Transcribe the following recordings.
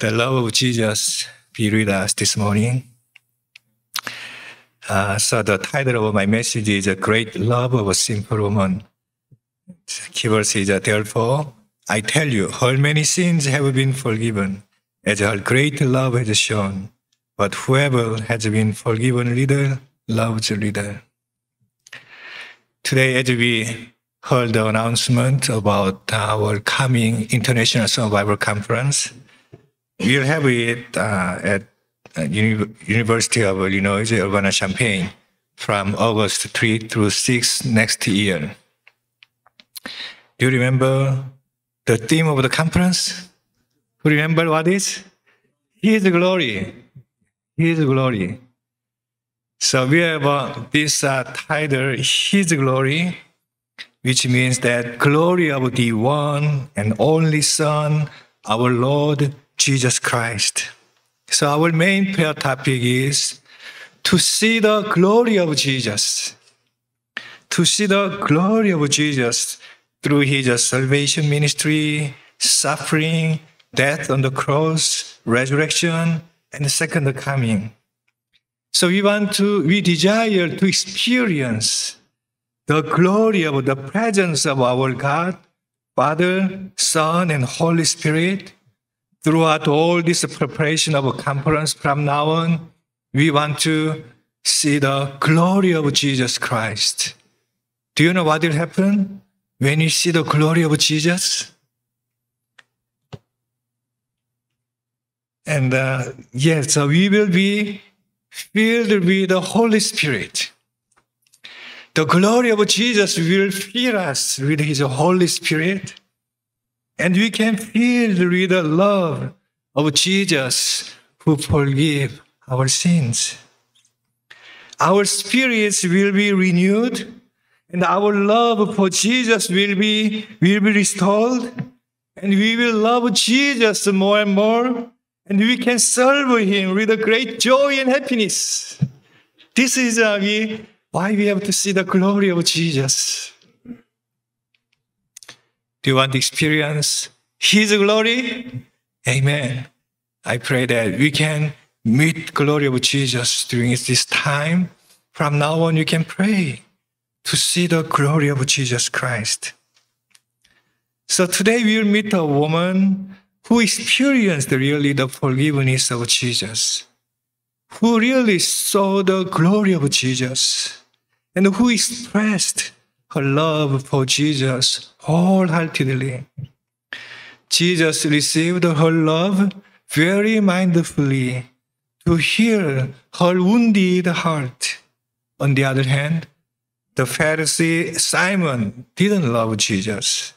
The love of Jesus be with us this morning. So the title of my message is A Great Love of a Simple Woman. Key verse is, therefore, I tell you, her many sins have been forgiven, as her great love has shown. But whoever has been forgiven little, loves little. Today, as we heard the announcement about our coming International Survivor Conference, we'll have it at University of Illinois Urbana-Champaign from August 3 through 6 next year. Do you remember the theme of the conference? Who remember what is? His glory. His glory. So we have this title, His Glory, which means that glory of the one and only Son, our Lord Jesus Christ. So our main prayer topic is to see the glory of Jesus. To see the glory of Jesus through his salvation ministry, suffering, death on the cross, resurrection, and the second coming. So we desire to experience the glory of the presence of our God, Father, Son, and Holy Spirit. Throughout all this preparation of a conference from now on, we want to see the glory of Jesus Christ. Do you know what will happen when you see the glory of Jesus? And so we will be filled with the Holy Spirit. The glory of Jesus will fill us with his Holy Spirit. And we can feel with the love of Jesus who forgives our sins. Our spirits will be renewed, and our love for Jesus will be restored, and we will love Jesus more and more, and we can serve him with a great joy and happiness. This is why we have to see the glory of Jesus. Do you want to experience his glory? Amen. I pray that we can meet the glory of Jesus during this time. From now on, you can pray to see the glory of Jesus Christ. So today we will meet a woman who experienced really the forgiveness of Jesus, who really saw the glory of Jesus, and who expressed her love for Jesus wholeheartedly. Jesus received her love very mindfully to heal her wounded heart. On the other hand, the Pharisee Simon didn't love Jesus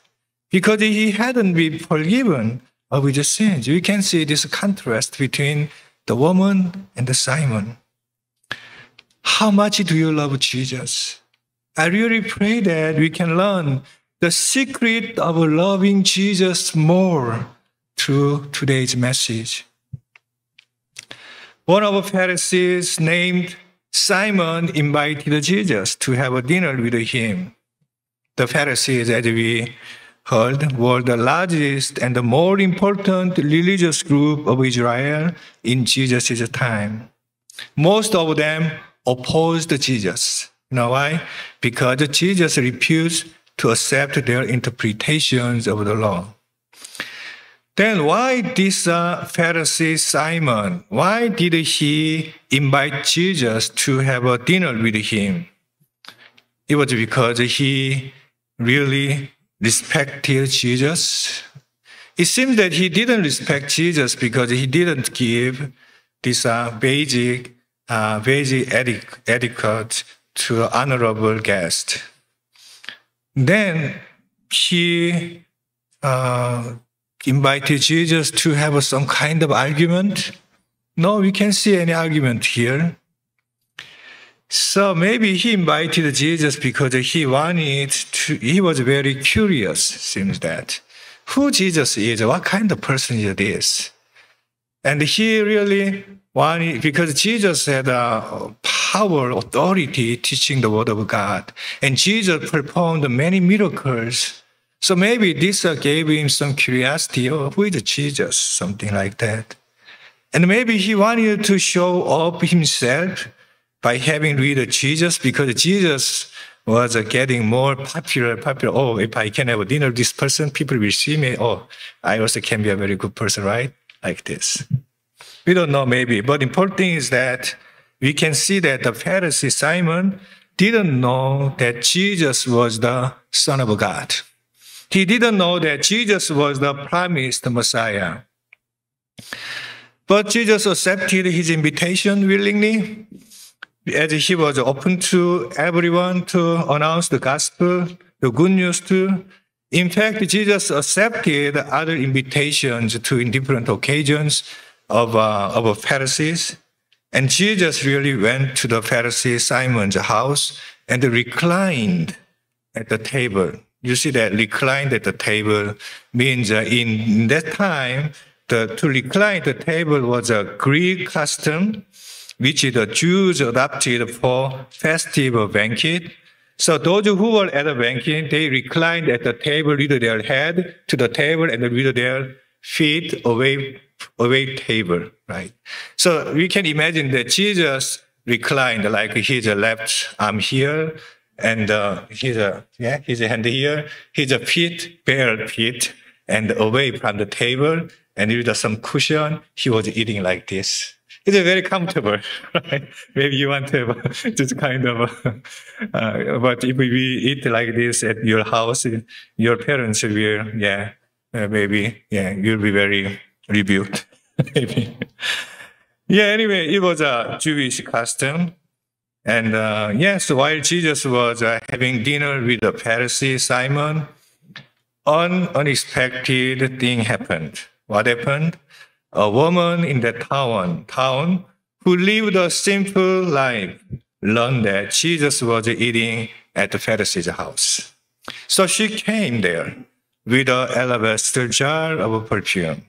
because he hadn't been forgiven of his sins. We can see this contrast between the woman and the Simon. How much do you love Jesus? I really pray that we can learn the secret of loving Jesus more through today's message. One of the Pharisees named Simon invited Jesus to have a dinner with him. The Pharisees, as we heard, were the largest and the more important religious group of Israel in Jesus' time. Most of them opposed Jesus. You know why? Because Jesus refused to accept their interpretations of the law. Then why this Pharisee Simon, why did he invite Jesus to have a dinner with him? It was because he really respected Jesus. It seems that he didn't respect Jesus because he didn't give this basic etiquette to the honorable guest. Then he invited Jesus to have some kind of argument. No, we can't see any argument here. So maybe he invited Jesus because he was very curious, seems that. Who Jesus is, what kind of person it is. And he really wanted, because Jesus had power, authority, teaching the word of God. And Jesus performed many miracles. So maybe this gave him some curiosity with Jesus, something like that. And maybe he wanted to show up himself by having read Jesus, because Jesus was getting more popular. Oh, if I can have a dinner with this person, people will see me. Oh, I also can be a very good person, right? Like this. We don't know, maybe. But the important thing is that we can see that the Pharisee Simon didn't know that Jesus was the Son of God. He didn't know that Jesus was the promised Messiah. But Jesus accepted his invitation willingly, as he was open to everyone to announce the gospel, the good news to. In fact, Jesus accepted other invitations to in different occasions of Pharisees. And Jesus really went to the Pharisee Simon's house and reclined at the table. You see that reclined at the table means in that time, to recline at the table was a Greek custom, which the Jews adopted for festive banquet. So those who were at a banquet, they reclined at the table with their head to the table and with their feet away table, right? So we can imagine that Jesus reclined like his left arm here and his hand here, his feet, bare feet, and away from the table, and with some cushion, he was eating like this. It's very comfortable, right? Maybe you want to have just kind of, but if we eat like this at your house, your parents will, you'll be very rebuked, maybe. Yeah, anyway, it was a Jewish custom. And so while Jesus was having dinner with the Pharisee Simon, an unexpected thing happened. What happened? A woman in that town who lived a simple life learned that Jesus was eating at the Pharisee's house. So she came there with an alabaster jar of perfume.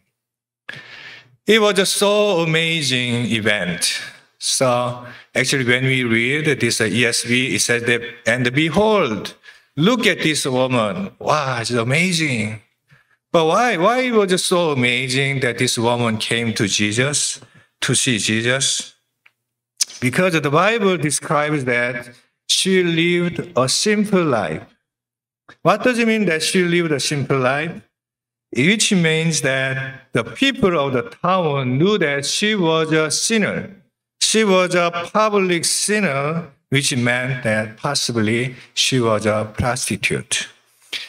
It was a so amazing event. So actually when we read this ESV, it says that, and behold, look at this woman. Wow, it's amazing. But why? Why was it so amazing that this woman came to Jesus, to see Jesus? Because the Bible describes that she lived a simple life. What does it mean that she lived a simple life? Which means that the people of the town knew that she was a sinner. She was a public sinner, which meant that possibly she was a prostitute.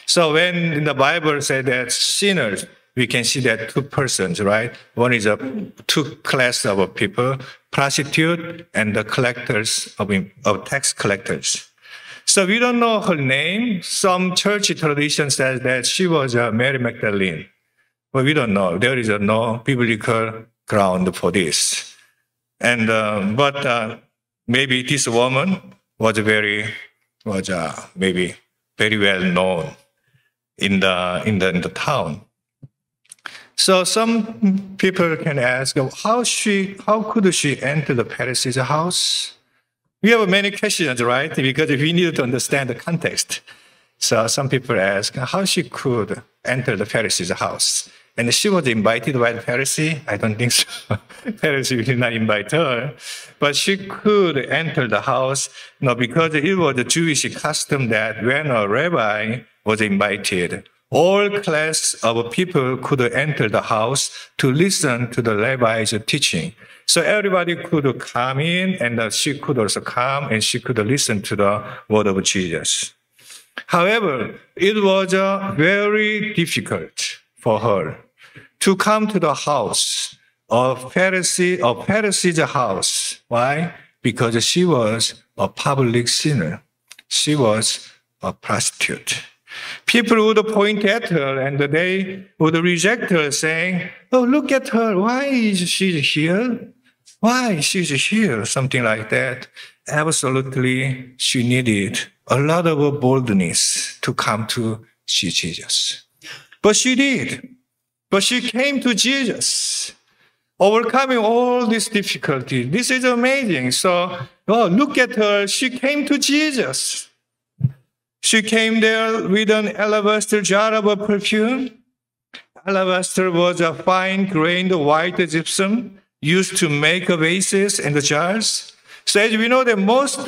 So when in the Bible said that sinners, we can see that two persons, right? One is two classes of people, prostitute and the collectors of tax collectors. So we don't know her name. Some church tradition says that she was Mary Magdalene. But we don't know. There is no biblical ground for this. And but maybe this woman was maybe very well known in the town. So some people can ask, how could she enter the Pharisee's house? We have many questions, right? Because we need to understand the context. So some people ask how she could enter the Pharisee's house. And she was invited by the Pharisee? I don't think so. Pharisee did not invite her. But she could enter the house, because it was a Jewish custom that when a rabbi was invited, all classes of people could enter the house to listen to the rabbi's teaching. So everybody could come in, and she could also come, and she could listen to the word of Jesus. However, it was very difficult for her to come to the house of Pharisee's house. Why? Because she was a public sinner. She was a prostitute. People would point at her and they would reject her, saying, "Oh, look at her. Why is she here? Why she's here?" Something like that. Absolutely, she needed a lot of boldness to come to see Jesus. But she did. But she came to Jesus, overcoming all this difficulty. This is amazing. So, look at her. She came to Jesus. She came there with an alabaster jar of perfume. Alabaster was a fine-grained white gypsum used to make vases and jars. So as we know that most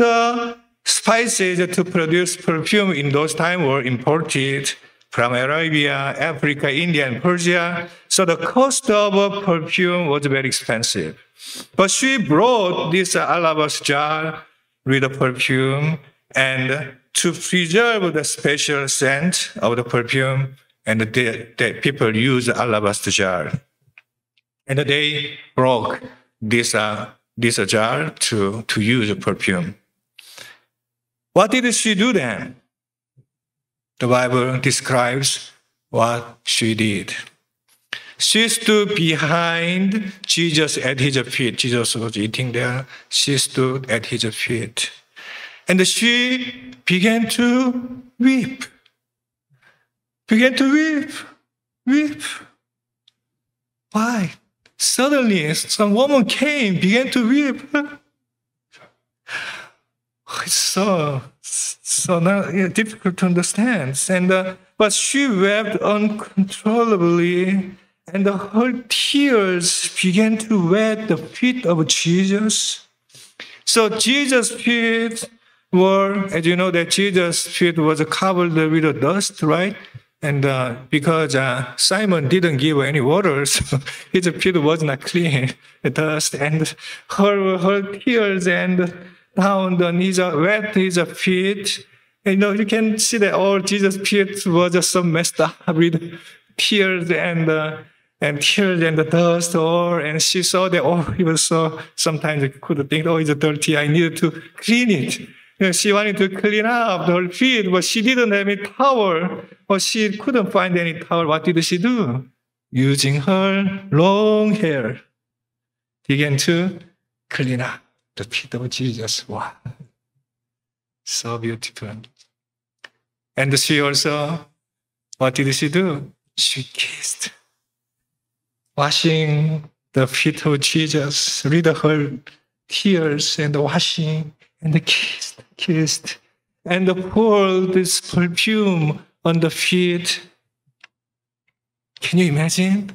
spices to produce perfume in those times were imported from Arabia, Africa, India, and Persia. So the cost of a perfume was very expensive. But she brought this alabaster jar with the perfume and to preserve the special scent of the perfume, and the people used alabaster jar. And they broke this jar to use perfume. What did she do then? The Bible describes what she did. She stood behind Jesus at his feet. Jesus was eating there. She stood at his feet. And she began to weep. Why? Suddenly, some woman came, began to weep. It's so not, difficult to understand. And, but she wept uncontrollably, and her tears began to wet the feet of Jesus. So Jesus' feet were, as you know, that Jesus' feet was covered with dust, right? And because Simon didn't give any water, so his feet was not clean, the dust, and her tears and down on his wet his feet. And, you know, you can see that all Jesus' feet was just so messed up with tears and tears and the dust. Or and she saw that, oh, he was so, sometimes I could think, oh, it's dirty, I needed to clean it. She wanted to clean up her feet, but she didn't have any towel, or she couldn't find any towel. What did she do? Using her long hair, began to clean up the feet of Jesus. Wow. So beautiful. And she also, what did she do? She kissed, washing the feet of Jesus, rid of her tears and washing, and kissed, and poured this perfume on the feet. Can you imagine?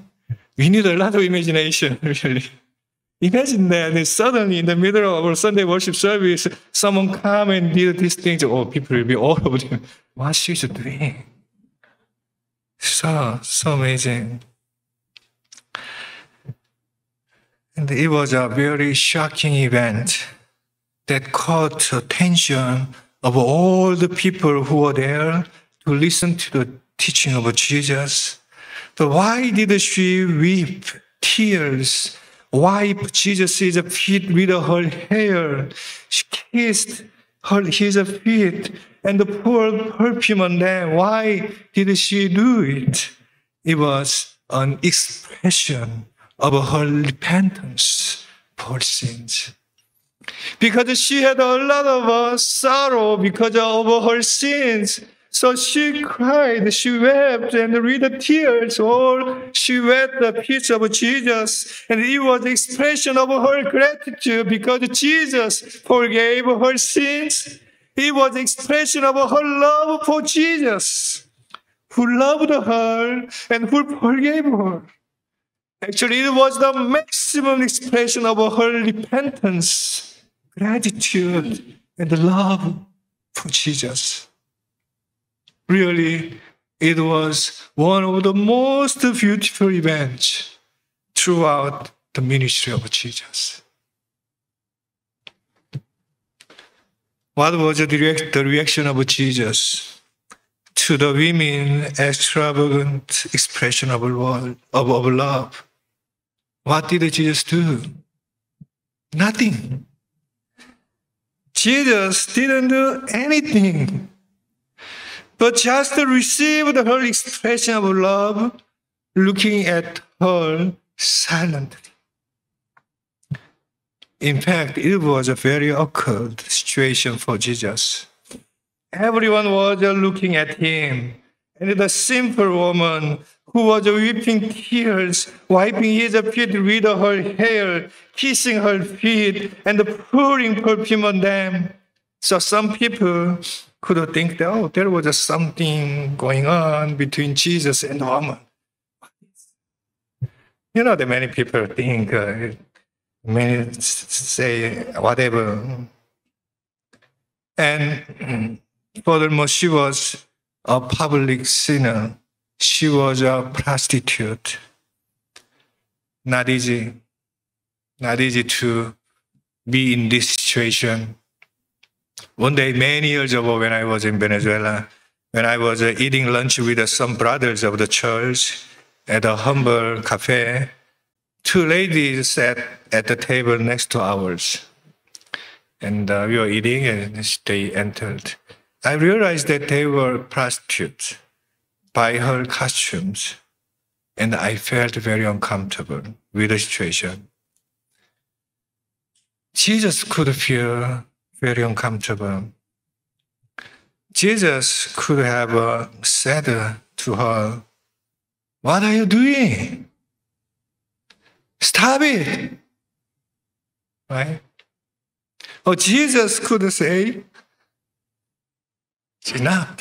We need a lot of imagination, really. Imagine that, and suddenly in the middle of our Sunday worship service, someone come and did these things. Oh, people will be all over them. What she's doing? So amazing. And it was a very shocking event that caught attention of all the people who were there to listen to the teaching of Jesus. But why did she weep tears, wipe Jesus' feet with her hair? She kissed his feet and poured perfume on them. Why did she do it? It was an expression of her repentance for sins. Because she had a lot of sorrow because of her sins. So she cried, she wept, and with the tears, or she wept the feet of Jesus. And it was the expression of her gratitude because Jesus forgave her sins. It was the expression of her love for Jesus, who loved her and who forgave her. Actually, it was the maximum expression of her repentance, gratitude, and love for Jesus. Really, it was one of the most beautiful events throughout the ministry of Jesus. What was the reaction of Jesus to the women's extravagant expression of love? What did Jesus do? Nothing. Jesus didn't do anything, but just received her expression of love, looking at her silently. In fact, it was a very awkward situation for Jesus. Everyone was looking at him, and the simple woman who was weeping tears, wiping his feet with her hair, kissing her feet, and pouring perfume on them. So some people could think that, oh, there was something going on between Jesus and the woman. You know that many people think, many say whatever. And furthermore, she was a public sinner. She was a prostitute. Not easy. Not easy to be in this situation. One day, many years ago, when I was in Venezuela, when I was eating lunch with some brothers of the church at a humble cafe, two ladies sat at the table next to ours. And we were eating, and they entered. I realized that they were prostitutes by her costumes, and I felt very uncomfortable with the situation. Jesus could feel very uncomfortable. Jesus could have said to her, "What are you doing? Stop it!" Right? Or Jesus could say, "It's enough.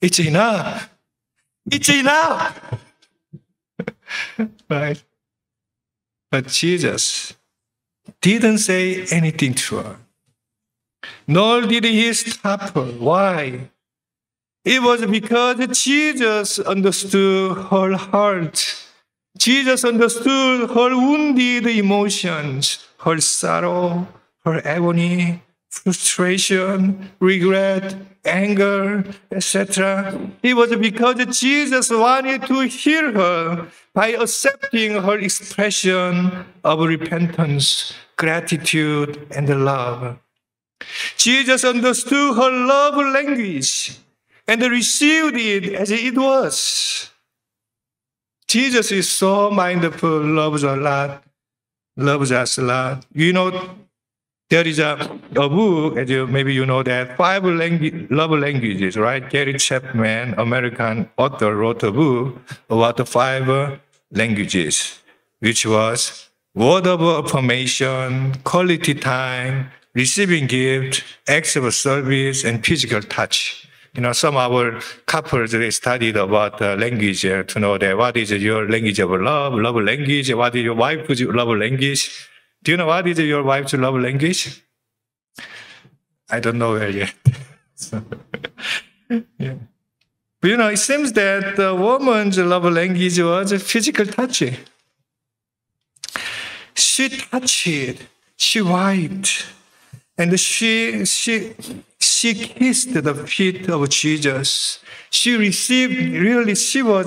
It's enough. It's enough." Right? But Jesus didn't say anything to her. Nor did he stop her. Why? It was because Jesus understood her heart. Jesus understood her wounded emotions, her sorrow, her agony, frustration, regret, anger, etc. It was because Jesus wanted to heal her by accepting her expression of repentance, gratitude, and love. Jesus understood her love language and received it as it was. Jesus is so mindful, loves us a lot. You know, there is a book, as you, maybe you know that, Five Love Languages, right? Gary Chapman, American author, wrote a book about the five languages, which was word of affirmation, quality time, receiving gift, acts of service, and physical touch. You know, some of our couples, they studied about language to know that what is your language of love language, what is your wife's love language. Do you know what is your wife's love language? I don't know where yet. So, yeah. But you know, it seems that the woman's love language was physical touching. She touched, she wiped, and she kissed the feet of Jesus. She received, really, she was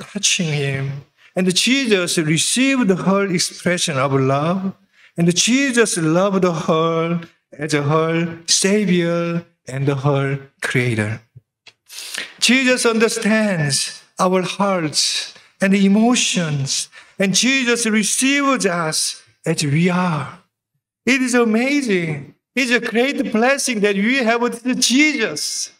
touching him. And Jesus received her expression of love, and Jesus loved her as her Savior and her Creator. Jesus understands our hearts and emotions, and Jesus receives us as we are. It is amazing. It's a great blessing that we have with Jesus,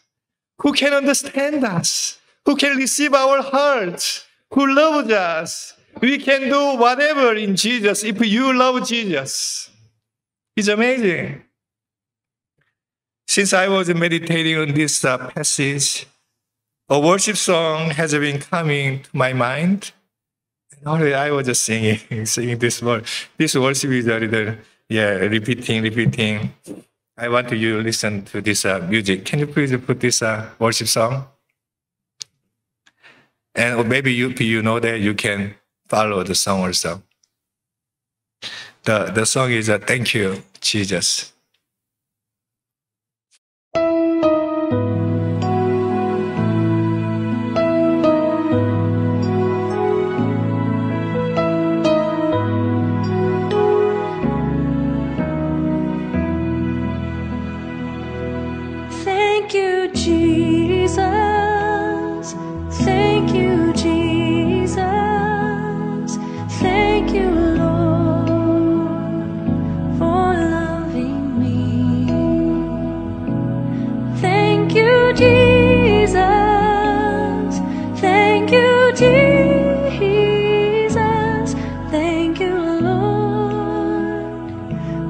who can understand us, who can receive our hearts, who loves us. We can do whatever in Jesus if you love Jesus. It's amazing. Since I was meditating on this passage, a worship song has been coming to my mind. Already I was just singing this word. This worship is already, repeating. I want you to listen to this music. Can you please put this worship song? And maybe you know that you can follow the song also. The song is Thank You, Jesus. Thank you, Jesus.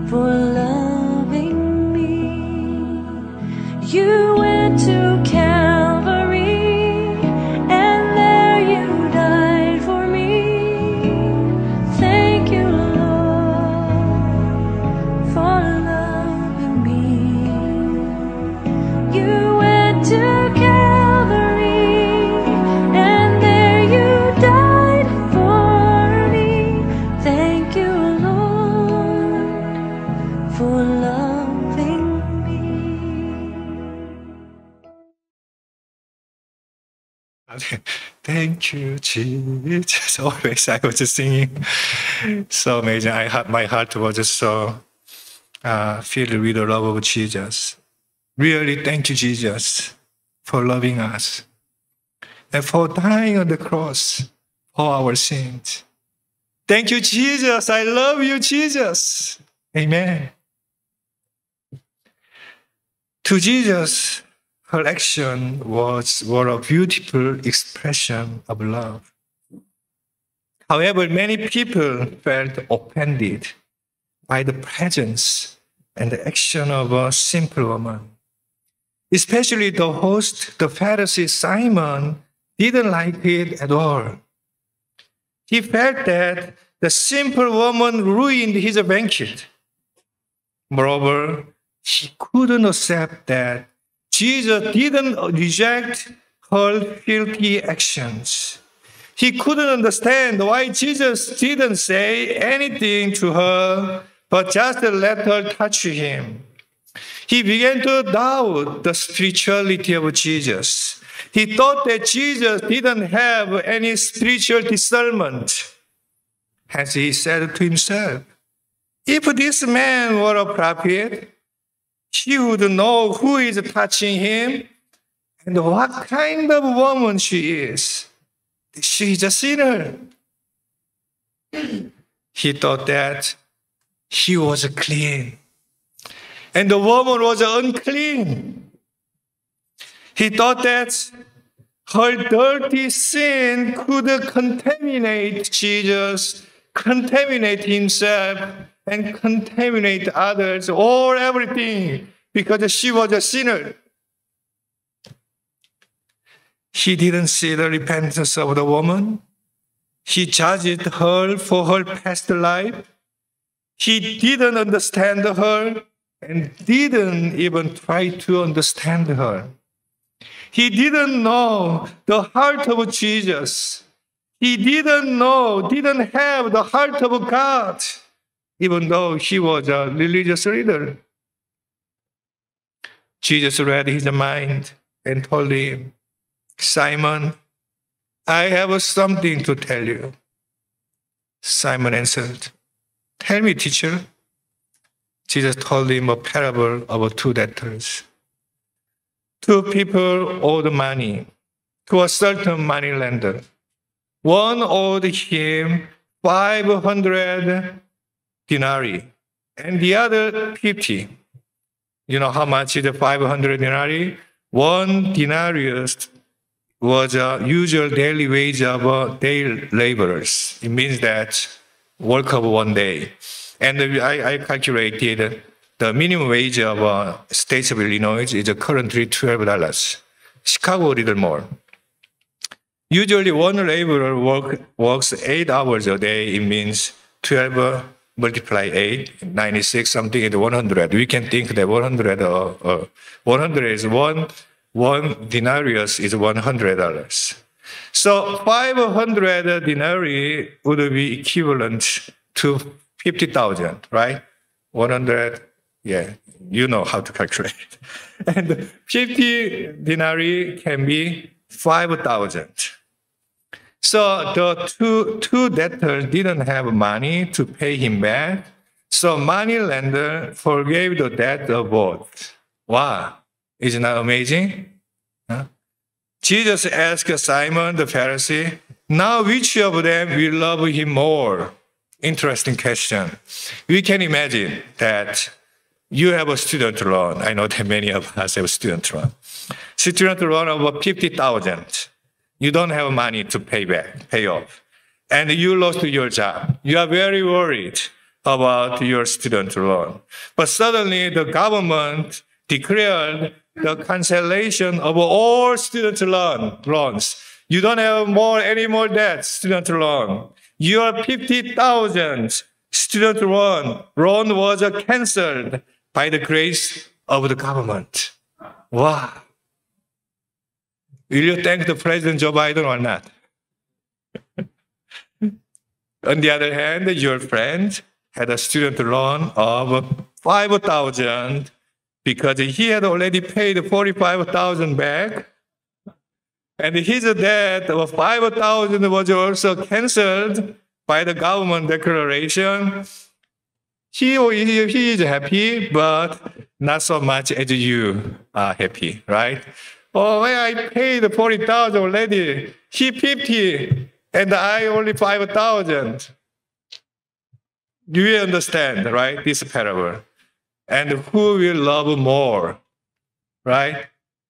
For loving me. You went to Calvary, and there you died for me. Thank you, Lord, for loving me. You went to Calvary, and there you died for me. Thank you, Lord, for loving me. Thank you, Jesus. Always I was just singing. So amazing. I had, my heart was just so filled with the love of Jesus. Really, thank you, Jesus, for loving us and for dying on the cross for our sins. Thank you, Jesus. I love you, Jesus. Amen. To Jesus, her action was a beautiful expression of love. However, many people felt offended by the presence and the action of a simple woman. Especially the host, the Pharisee Simon, didn't like it at all. He felt that the simple woman ruined his banquet. Moreover, he couldn't accept that Jesus didn't reject her filthy actions. He couldn't understand why Jesus didn't say anything to her, but just let her touch him. He began to doubt the spirituality of Jesus. He thought that Jesus didn't have any spiritual discernment. Hence he said to himself, if this man were a prophet, he would know who is touching him and what kind of woman she is. She is a sinner. He thought that he was clean and the woman was unclean. He thought that her dirty sin could contaminate Jesus, contaminate himself, and contaminate others or everything, because she was a sinner. He didn't see the repentance of the woman. He judged her for her past life. He didn't understand her and didn't even try to understand her. He didn't know the heart of Jesus. He didn't have the heart of God, even though he was a religious leader. Jesus read his mind and told him, Simon, I have something to tell you. Simon answered, tell me, teacher. Jesus told him a parable of two debtors. Two people owed money to a certain moneylender. One owed him 500 denarii, and the other 50. You know how much is 500 denarii? One denarius was a usual daily wage of day laborers. It means that work of one day. And I calculated the minimum wage of states of Illinois is currently $12. Chicago, a little more. Usually one laborer works 8 hours a day. It means 12 multiply 8, 96, something is 100. We can think that 100 is one denarius is $100. So 500 denarii would be equivalent to 50,000, right? 100, yeah, you know how to calculate. And 50 denarii can be 5,000. So the two debtors didn't have money to pay him back. So moneylender forgave the debt of both. Wow, isn't that amazing? Huh? Jesus asked Simon the Pharisee, now which of them will love him more? Interesting question. We can imagine that you have a student loan. I know that many of us have a student loan. Student loan of 50,000. You don't have money to pay off. And you lost your job. You are very worried about your student loan. But suddenly the government declared the cancellation of all student loans. You don't have any more debt, student loan. Your 50,000 student loan was canceled by the grace of the government. Wow. Will you thank the President Joe Biden or not? On the other hand, your friend had a student loan of $5,000 because he had already paid $45,000 back. And his debt of $5,000 was also canceled by the government declaration. He is happy, but not so much as you are happy, right? Oh, well, I paid 40,000 already. He 50, and I only 5,000. You understand, right? This parable. And who will love more, right?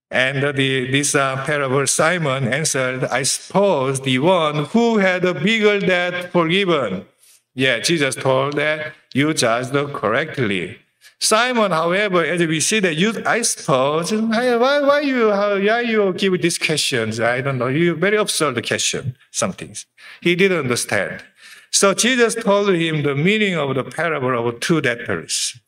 And this parable, Simon answered, I suppose the one who had a bigger debt forgiven. Yeah, Jesus told that you judged correctly. Simon, however, as we see that you, I suppose, why you give these questions? I don't know. You very absurd question, some things. He didn't understand. So Jesus told him the meaning of the parable of two debtors.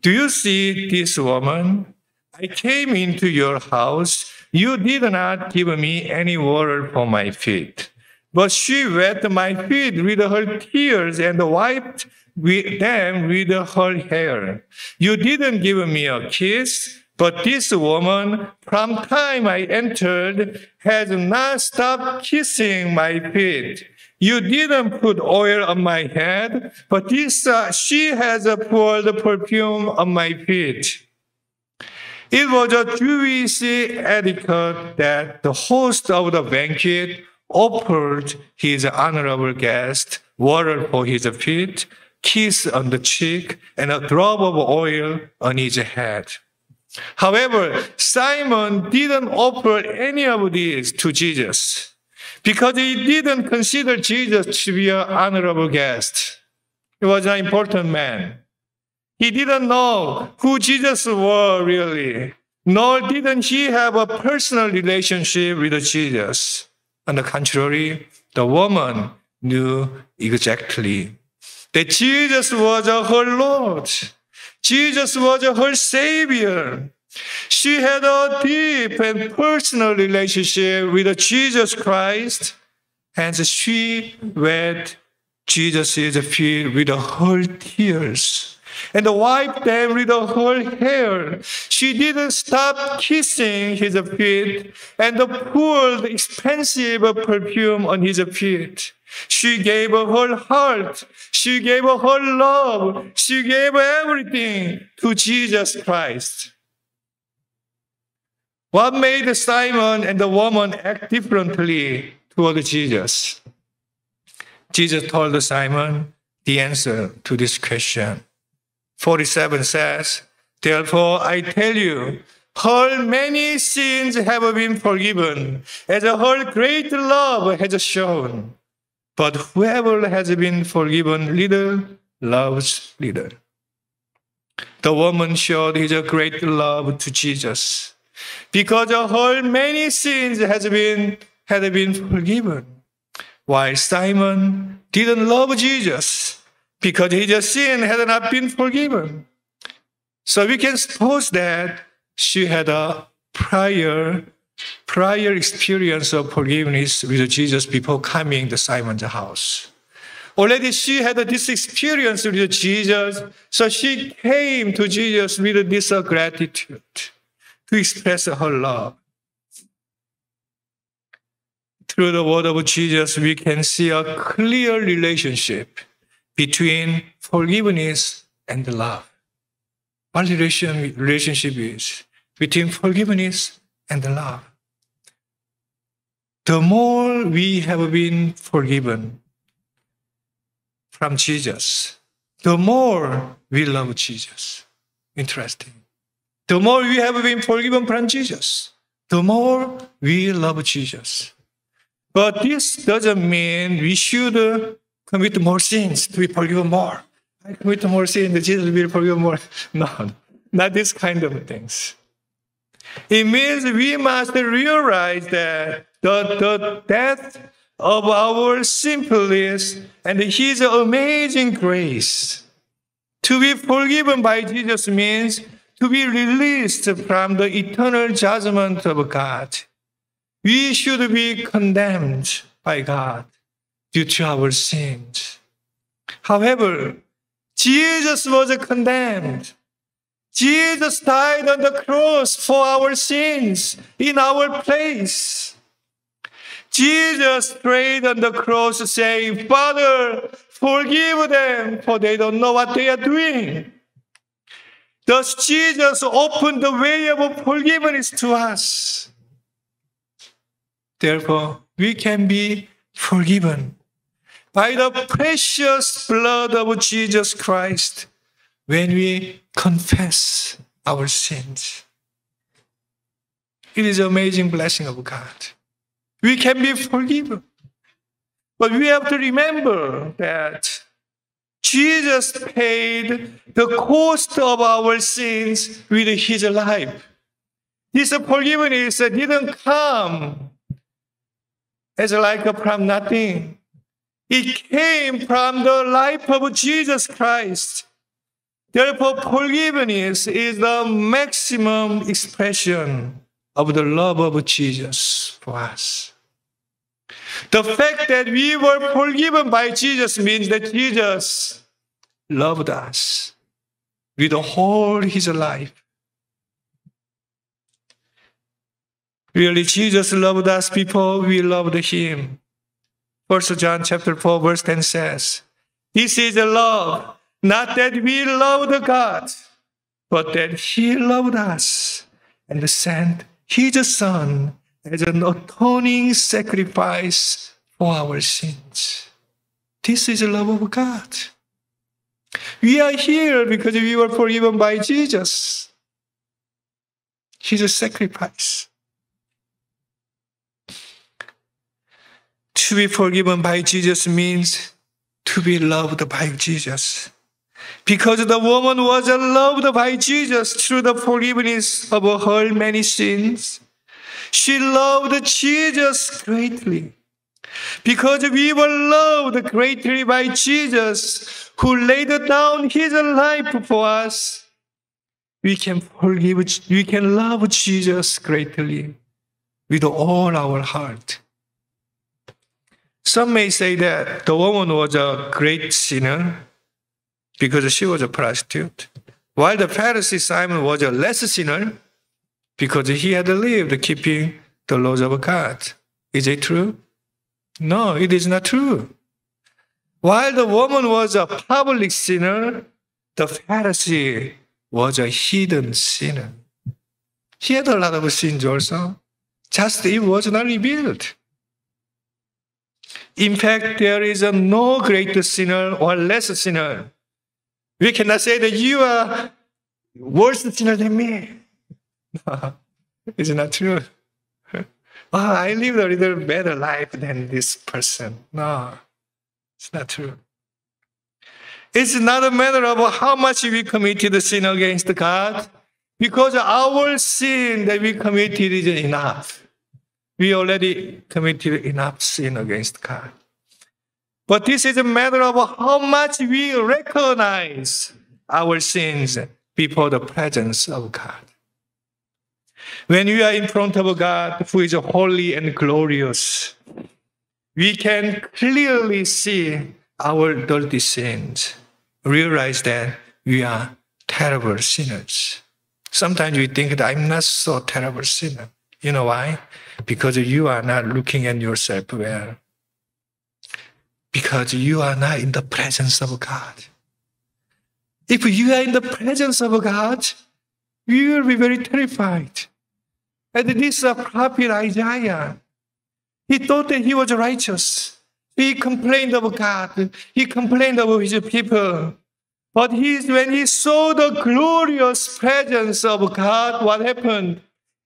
Do you see this woman? I came into your house. You did not give me any water for my feet. But she wet my feet with her tears and wiped them with her hair. You didn't give me a kiss, but this woman, from the time I entered, has not stopped kissing my feet. You didn't put oil on my head, but she has poured perfume on my feet. It was a Jewish etiquette that the host of the banquet offered his honorable guest water for his feet, kiss on the cheek, and a drop of oil on his head. However, Simon didn't offer any of these to Jesus because he didn't consider Jesus to be an honorable guest. He was an important man. He didn't know who Jesus was really, nor didn't he have a personal relationship with Jesus. On the contrary, the woman knew exactly that Jesus was her Lord. Jesus was her Savior. She had a deep and personal relationship with Jesus Christ, and she wet Jesus' feet with her tears and wiped them with her hair. She didn't stop kissing his feet and poured expensive perfume on his feet. She gave her heart. She gave her love. She gave everything to Jesus Christ. What made Simon and the woman act differently toward Jesus? Jesus told Simon the answer to this question. 47 says, therefore I tell you, her many sins have been forgiven, as her great love has shown. But whoever has been forgiven little, loves little. The woman showed his great love to Jesus, because her many sins had been forgiven. While Simon didn't love Jesus, because his sin had not been forgiven. So we can suppose that she had a prior experience of forgiveness with Jesus before coming to Simon's house. Already she had this experience with Jesus, so she came to Jesus with this gratitude to express her love. Through the word of Jesus, we can see a clear relationship between forgiveness and love. What the relationship is between forgiveness and love. The more we have been forgiven from Jesus, the more we love Jesus. Interesting. The more we have been forgiven from Jesus, the more we love Jesus. But this doesn't mean we should commit more sins to be forgiven more. I commit more sins, Jesus will forgive more. No, Not these kind of things. It means we must realize that the death of our sinfulness and His amazing grace. To be forgiven by Jesus means to be released from the eternal judgment of God. We should be condemned by God due to our sins. However, Jesus was condemned. Jesus died on the cross for our sins in our place. Jesus prayed on the cross saying, Father, forgive them, for they don't know what they are doing. Thus Jesus opened the way of forgiveness to us. Therefore, we can be forgiven by the precious blood of Jesus Christ when we confess our sins. It is an amazing blessing of God. We can be forgiven. But we have to remember that Jesus paid the cost of our sins with His life. His forgiveness didn't come as like from nothing. It came from the life of Jesus Christ. Therefore, forgiveness is the maximum expression of the love of Jesus for us. The fact that we were forgiven by Jesus means that Jesus loved us with all His life. Really, Jesus loved us before we loved Him. 1 John chapter 4, verse 10 says, this is love, not that we loved God, but that He loved us and sent His Son as an atoning sacrifice for our sins. This is the love of God. We are here because we were forgiven by Jesus. His sacrifice. To be forgiven by Jesus means to be loved by Jesus. Because the woman was loved by Jesus through the forgiveness of her many sins, she loved Jesus greatly. Because we were loved greatly by Jesus, who laid down His life for us, we can love Jesus greatly with all our heart. Some may say that the woman was a great sinner because she was a prostitute, while the Pharisee Simon was a less sinner because he had lived keeping the laws of God. Is it true? No, it is not true. While the woman was a public sinner, the Pharisee was a hidden sinner. He had a lot of sins also, just it was not revealed. In fact, there is no greater sinner or less sinner. We cannot say that you are worse sinner than me. No, it's not true. Oh, I lived a little better life than this person. No, it's not true. It's not a matter of how much we committed the sin against God, because our sin that we committed is enough. We already committed enough sin against God. But this is a matter of how much we recognize our sins before the presence of God. When we are in front of God, who is holy and glorious, we can clearly see our dirty sins, realize that we are terrible sinners. Sometimes we think that I'm not so terrible sinner. You know why? Because you are not looking at yourself well. Because you are not in the presence of God. If you are in the presence of God, you will be very terrified. And this prophet Isaiah, he thought that he was righteous. He complained of God. He complained of his people. But when he saw the glorious presence of God, what happened?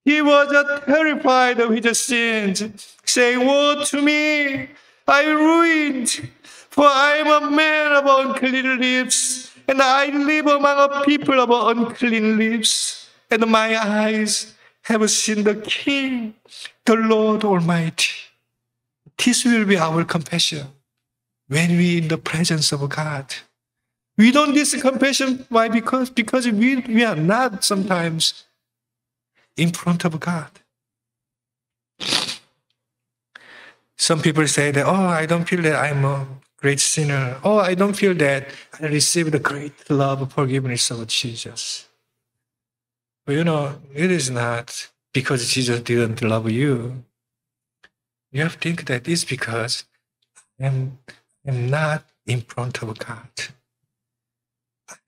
He was terrified of his sins, saying, woe to me, I am ruined, for I am a man of unclean lips, and I live among a people of unclean lips, and my eyes have seen the King, the Lord Almighty. This will be our compassion when we are in the presence of God. We don't need compassion. Why? Because we are not sometimes in front of God. Some people say that, oh, I don't feel that I'm a great sinner. Oh, I don't feel that I received the great love and forgiveness of Jesus. But you know, it is not because Jesus didn't love you. You have to think that it's because I'm not in front of God.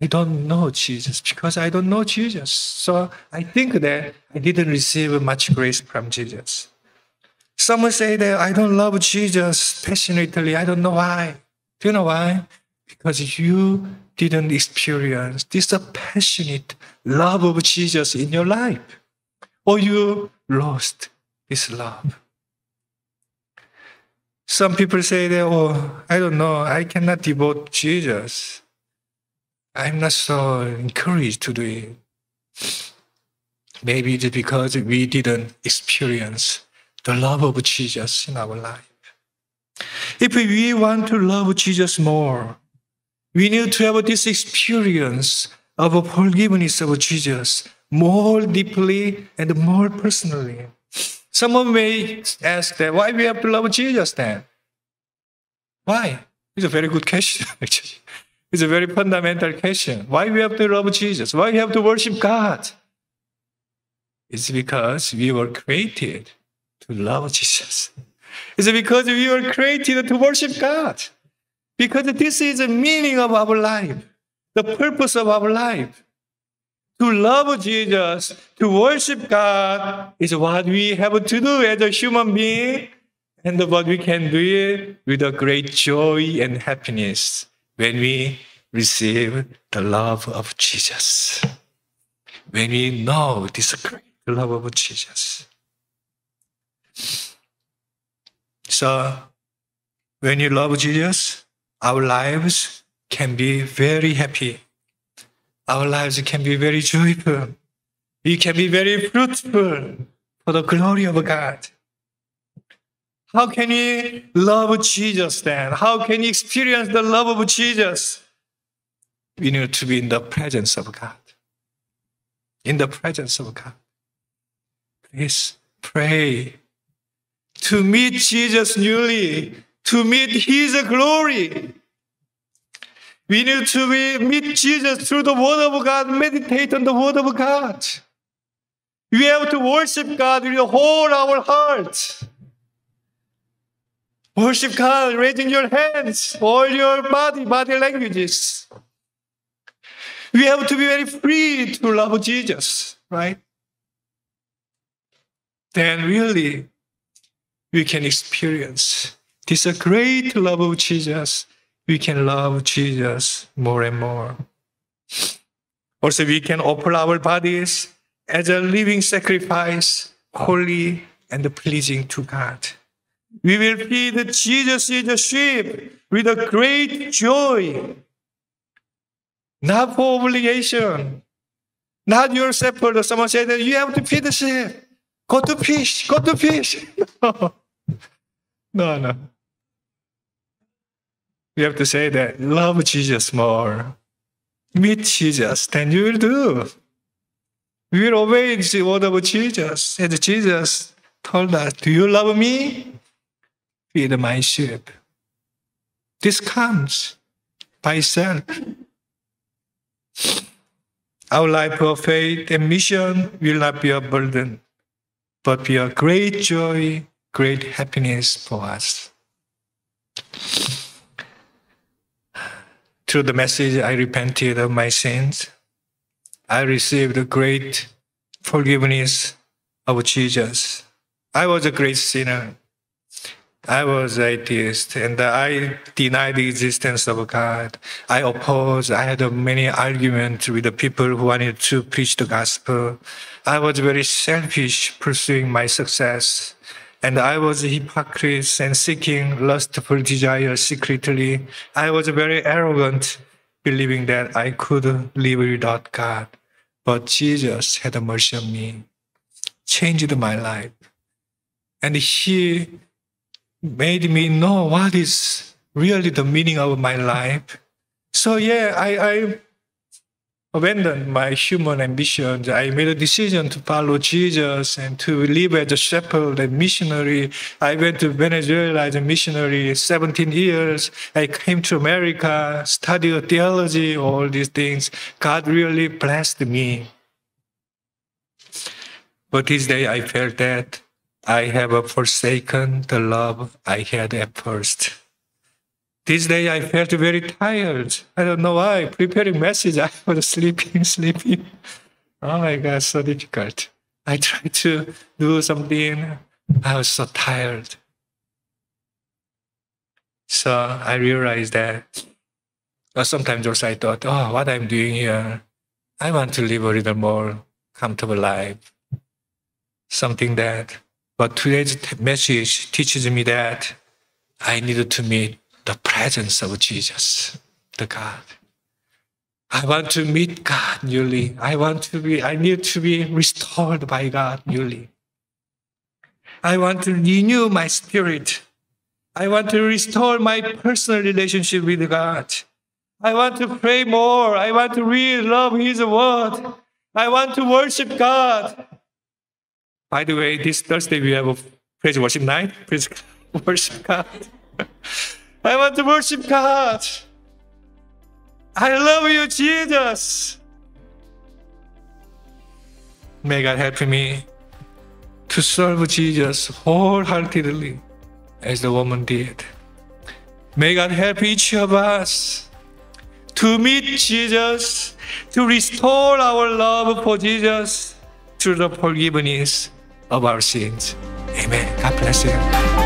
I don't know Jesus because I don't know Jesus. So I think that I didn't receive much grace from Jesus. Someone say that I don't love Jesus passionately. I don't know why. Do you know why? Because you didn't experience this passionate love of Jesus in your life. Or you lost this love. Some people say that, oh, I don't know, I cannot devote Jesus. I'm not so encouraged to do it. Maybe it's because we didn't experience the love of Jesus in our life. If we want to love Jesus more, we need to have this experience of forgiveness of Jesus more deeply and more personally. Someone may ask that, why we have to love Jesus then? Why? It's a very good question, actually. It's a very fundamental question. Why we have to love Jesus? Why we have to worship God? It's because we were created to love Jesus. It's because we were created to worship God. Because this is the meaning of our life, the purpose of our life. To love Jesus, to worship God is what we have to do as a human being, and what we can do it with a great joy and happiness. When we receive the love of Jesus, when we know this great love of Jesus. So, when you love Jesus, our lives can be very happy. Our lives can be very joyful. We can be very fruitful for the glory of God. How can you love Jesus then? How can you experience the love of Jesus? We need to be in the presence of God. In the presence of God. Please pray to meet Jesus newly, to meet His glory. We need to meet Jesus through the Word of God, meditate on the Word of God. We have to worship God with all our hearts. Worship God, raising your hands, all your body languages. We have to be very free to love Jesus, right? Then really, we can experience this great love of Jesus. We can love Jesus more and more. Also, we can offer our bodies as a living sacrifice, holy and pleasing to God. We will feed Jesus in the sheep with a great joy. Not for obligation. Not your shepherd. Someone said that you have to feed the sheep. Go to fish. No. We have to say that love Jesus more. Meet Jesus, then you will do. We will obey the word of Jesus. And Jesus told us, do you love me? Feed my sheep. This comes by itself. Our life of faith and mission will not be a burden, but be a great joy, great happiness for us. Through the message, I repented of my sins. I received the great forgiveness of Jesus. I was a great sinner. I was atheist, and I denied the existence of God. I opposed. I had many arguments with the people who wanted to preach the gospel. I was very selfish, pursuing my success. And I was a hypocrite and seeking lustful desires secretly. I was very arrogant, believing that I could live without God, but Jesus had mercy on me, changed my life. And He made me know what is really the meaning of my life. So yeah, I abandoned my human ambitions. I made a decision to follow Jesus and to live as a shepherd and missionary. I went to Venezuela as a missionary 17 years. I came to America, studied theology, all these things. God really blessed me. But this day I felt that I have forsaken the love I had at first. This day I felt very tired. I don't know why. Preparing message, I was sleeping. Oh my God, so difficult. I tried to do something. I was so tired. So I realized that sometimes also I thought, oh, what I'm doing here, I want to live a little more comfortable life. Something that, but today's message teaches me that I needed to meet the presence of Jesus, the God. I want to meet God newly. I need to be restored by God newly. I want to renew my spirit. I want to restore my personal relationship with God. I want to pray more. I want to really love His word. I want to worship God. By the way, this Thursday we have a praise worship night. Praise worship God. I want to worship God. I love you, Jesus. May God help me to serve Jesus wholeheartedly as the woman did. May God help each of us to meet Jesus, to restore our love for Jesus through the forgiveness of our sins. Amen. God bless you.